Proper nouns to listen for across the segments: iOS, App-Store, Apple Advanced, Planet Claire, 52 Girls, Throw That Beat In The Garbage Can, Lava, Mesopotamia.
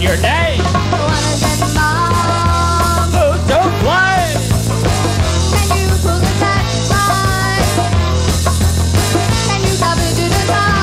in your day. What a good mom who don't play. Can you pull the catch line? Can you cover to the top?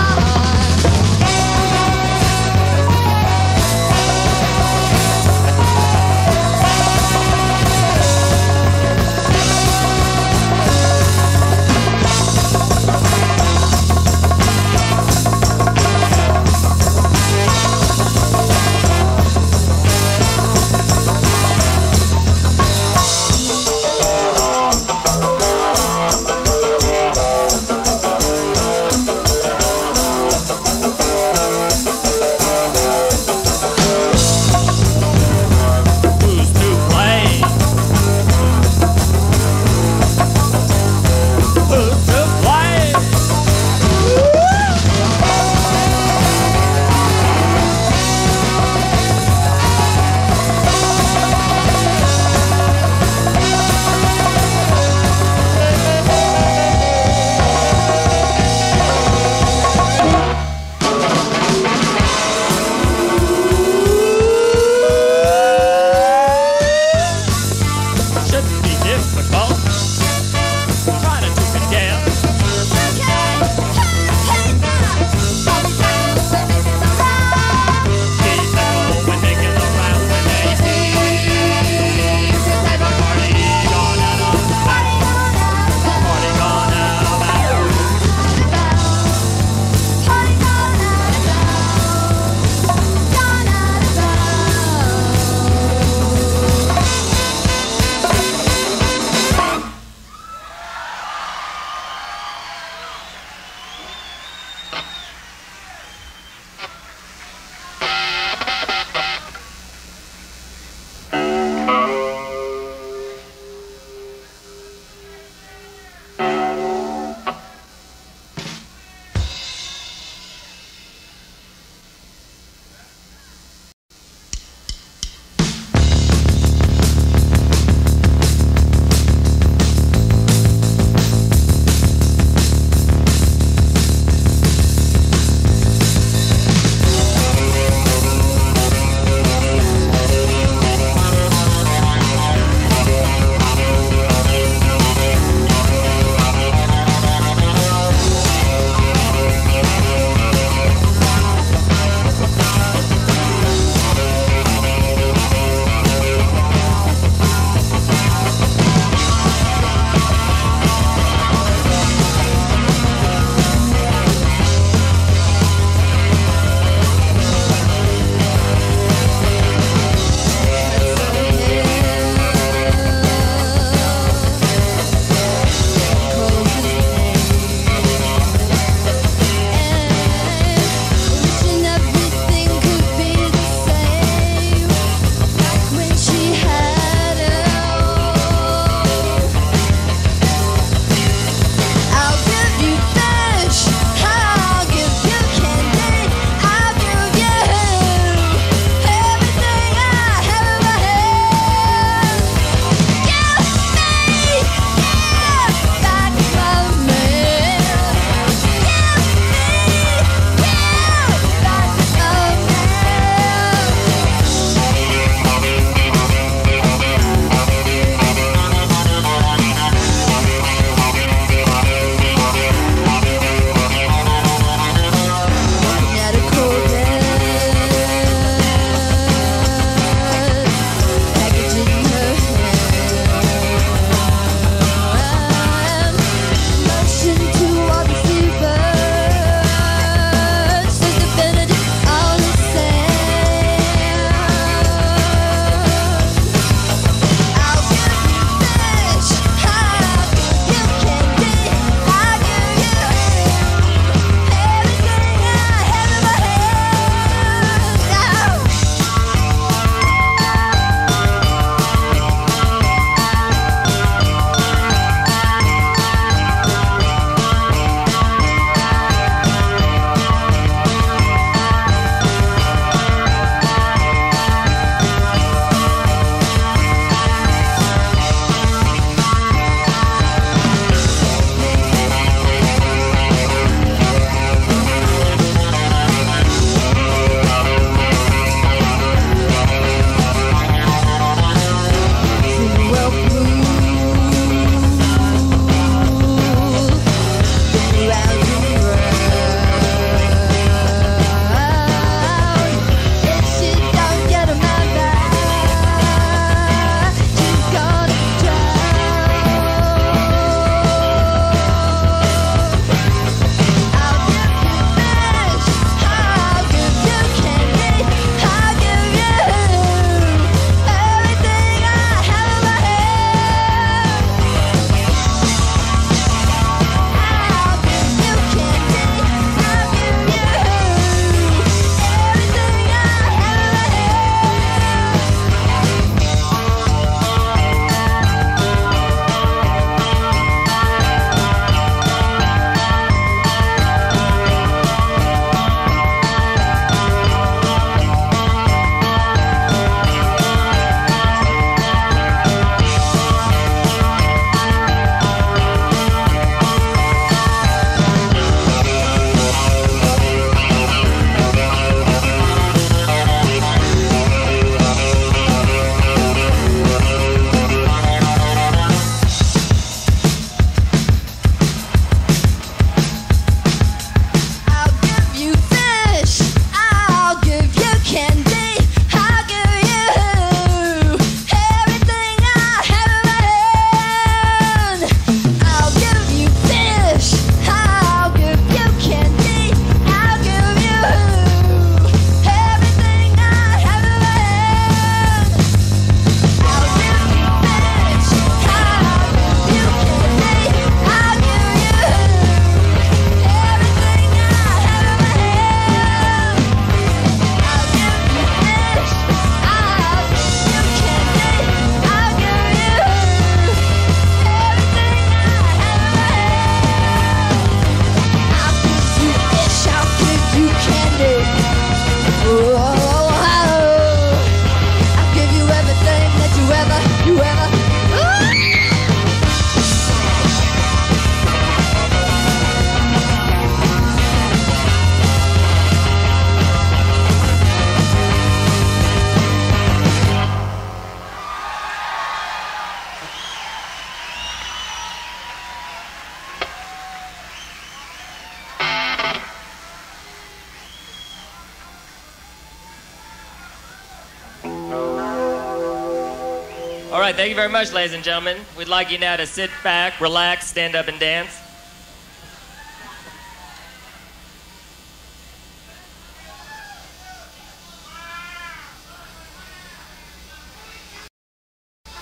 All right, thank you very much, ladies and gentlemen. We'd like you now to sit back, relax, stand up, and dance.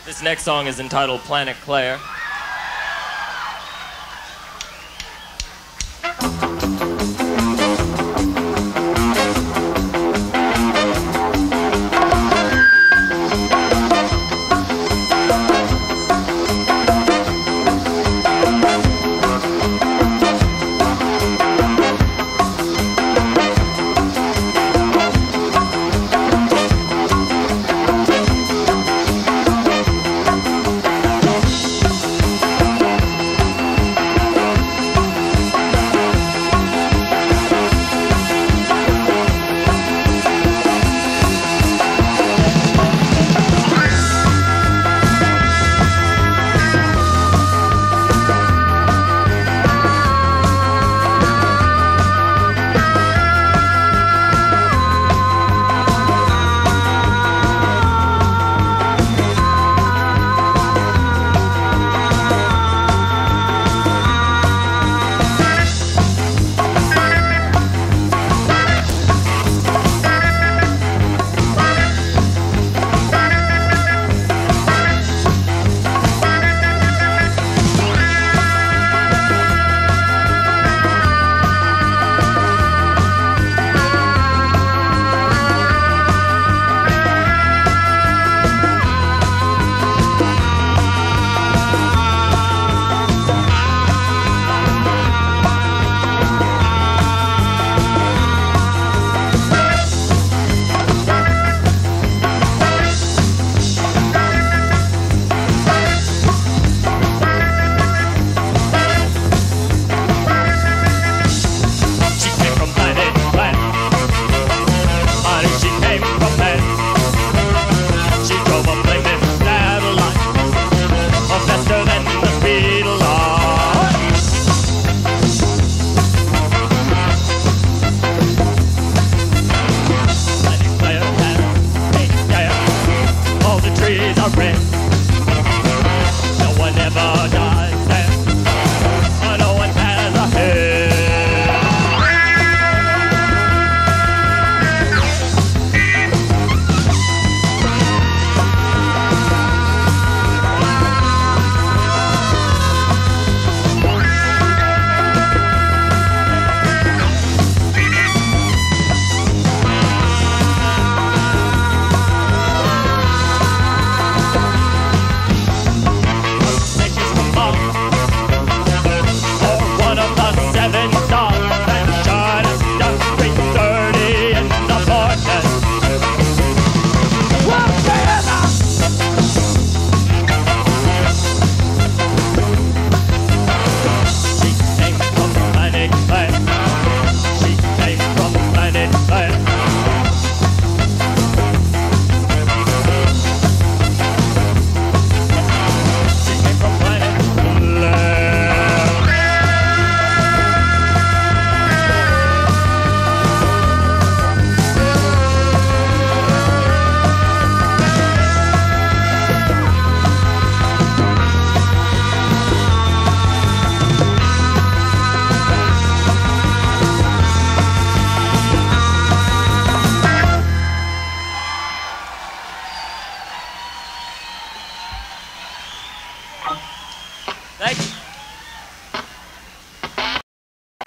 This next song is entitled Planet Claire.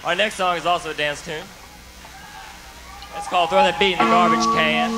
Our next song is also a dance tune. It's called Throw That Beat In The Garbage Can.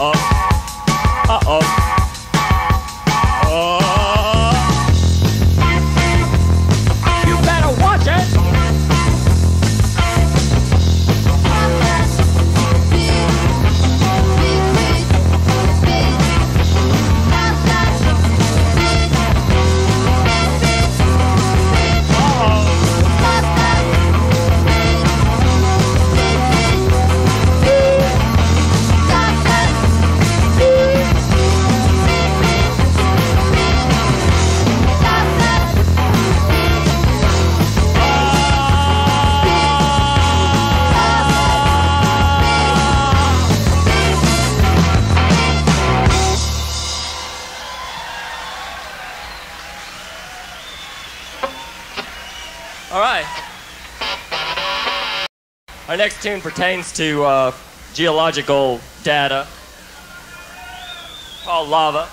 You better watch it. Our next tune pertains to geological data called Lava.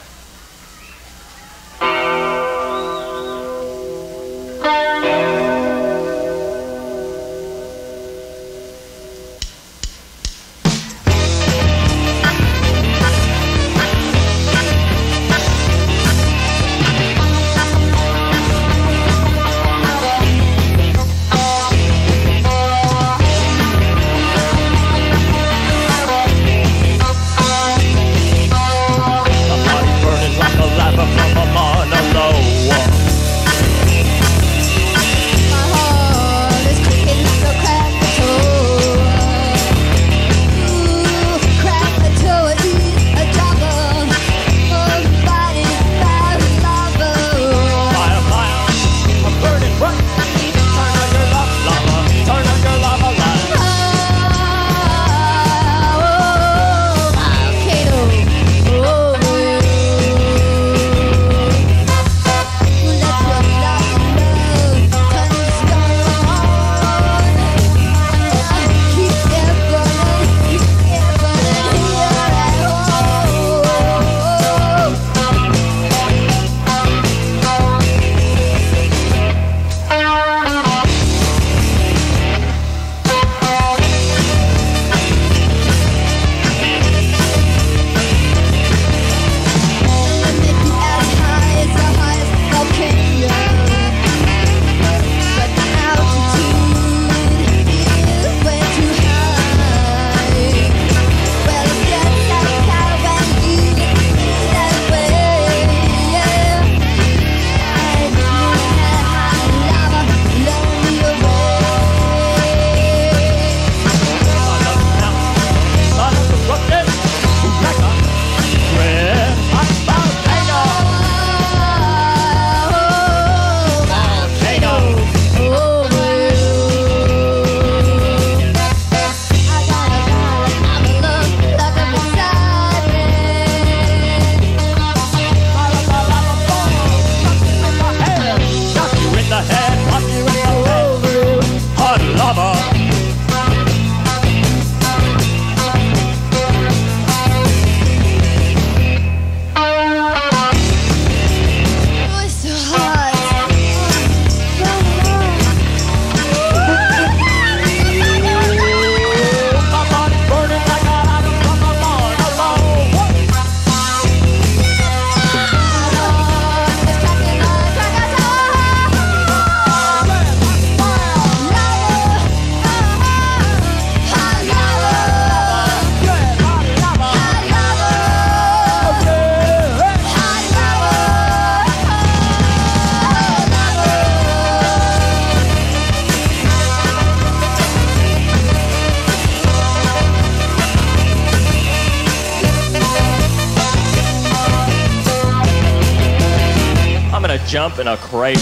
Jump in a crater.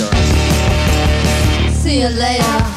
See you later.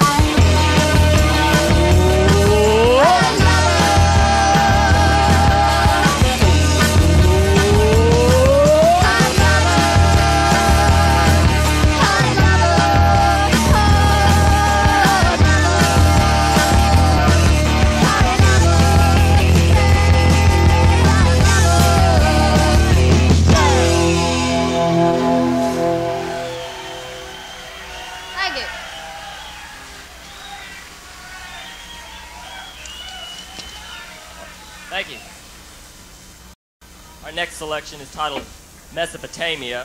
Thank you. Our next selection is titled Mesopotamia.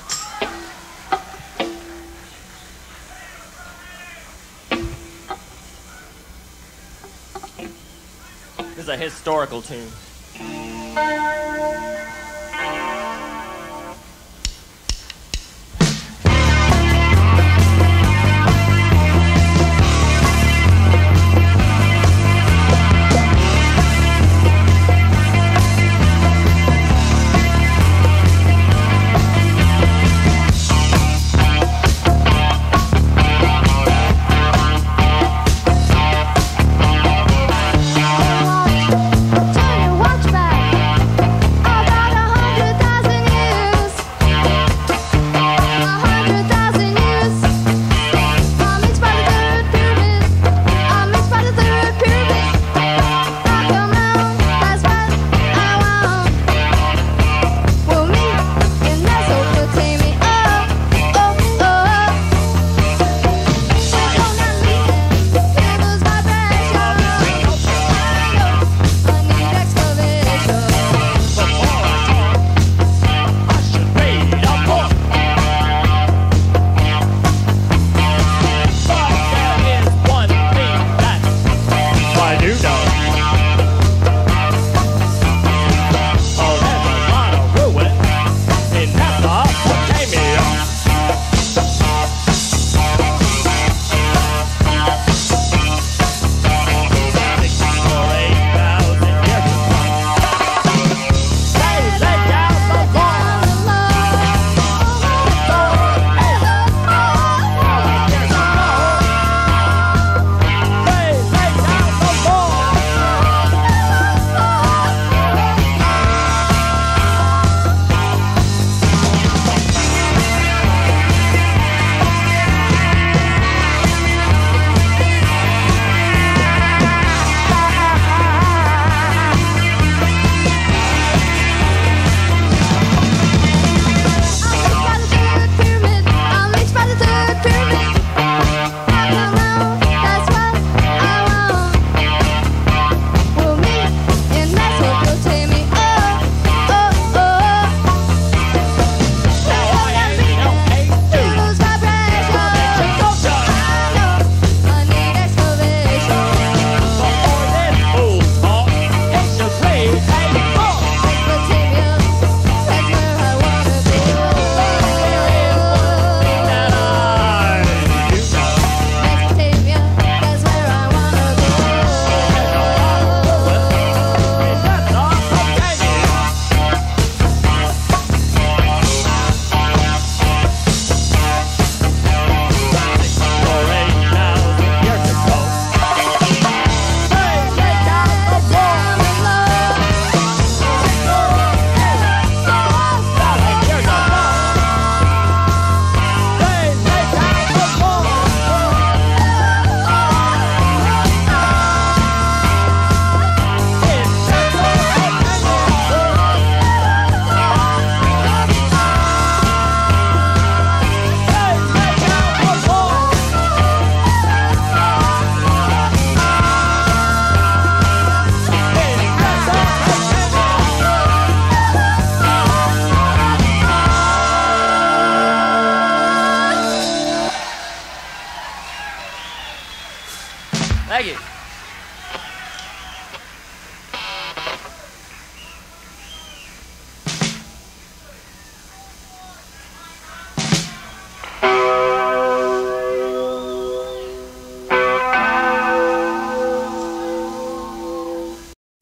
This is a historical tune.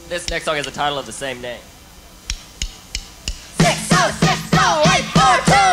This next song has a title of the same name. 6060842!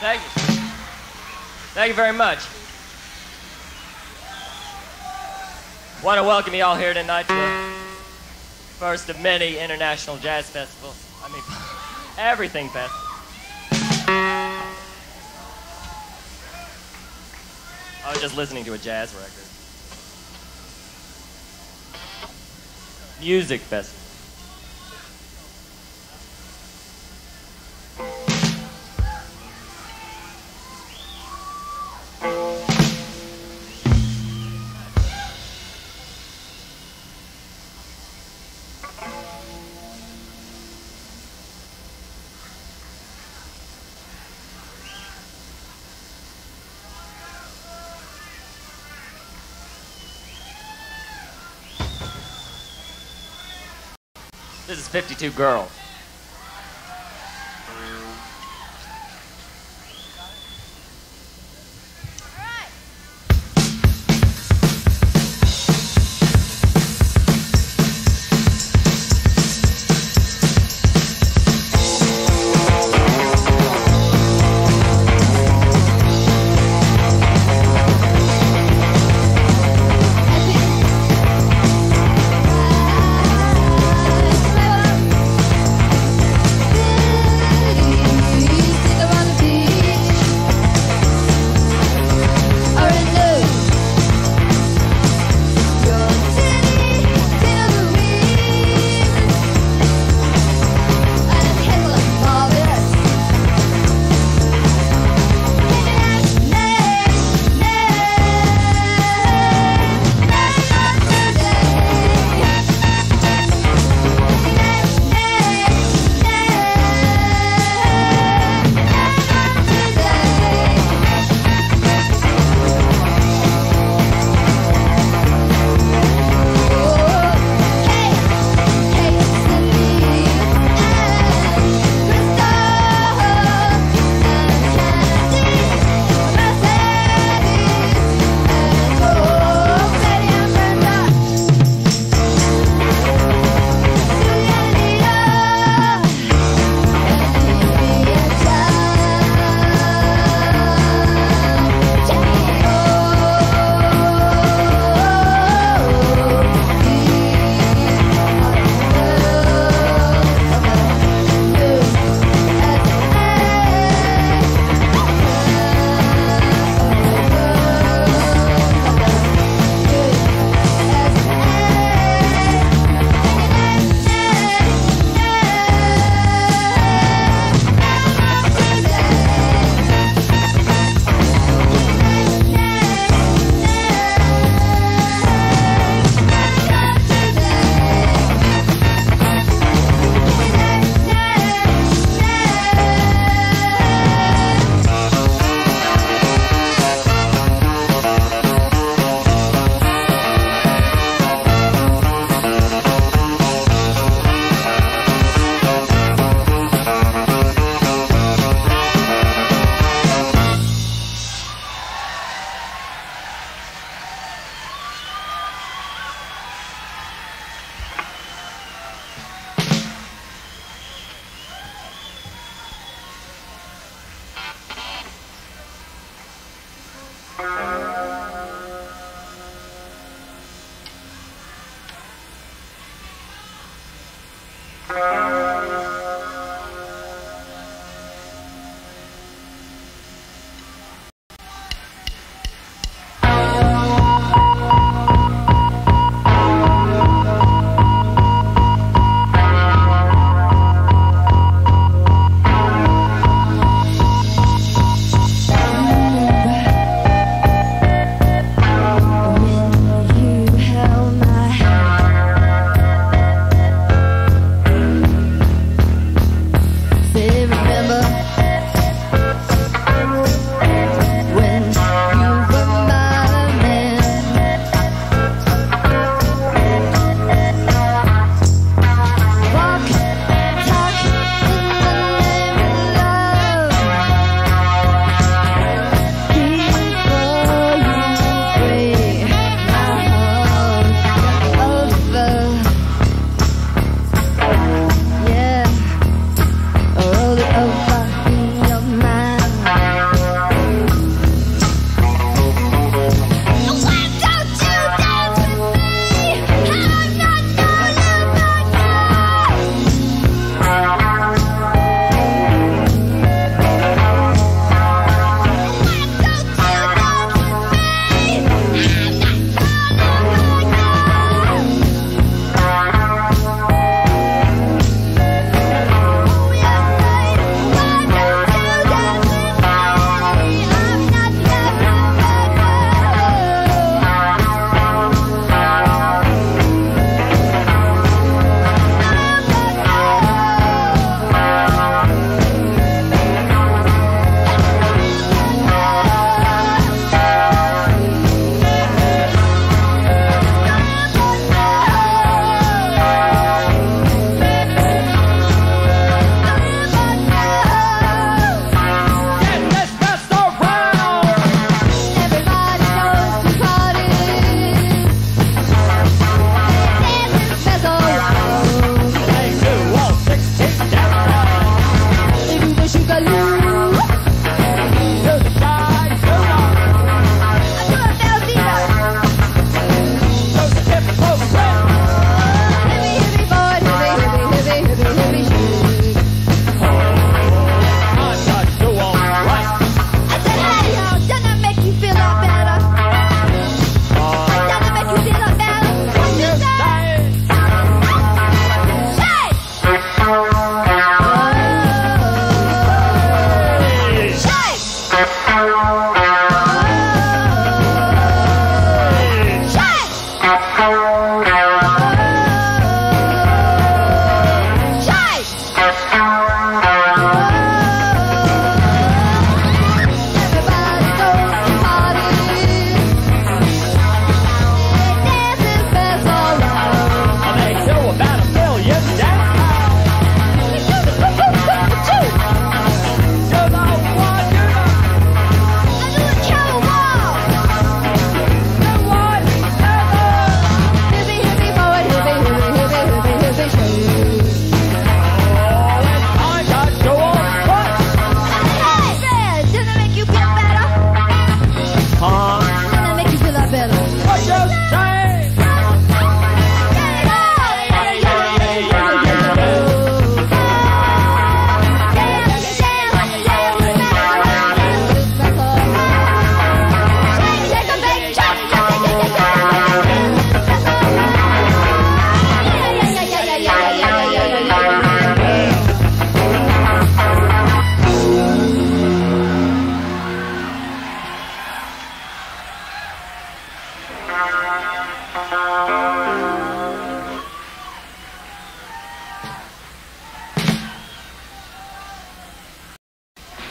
Thank you. Thank you very much. I want to welcome you all here tonight to the first of many international jazz festivals. I mean, everything festival. I was just listening to a jazz record. Music festival. This is 52 Girls.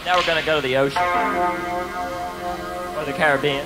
Now we're going to go to the ocean, or the Caribbean.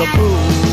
The pool.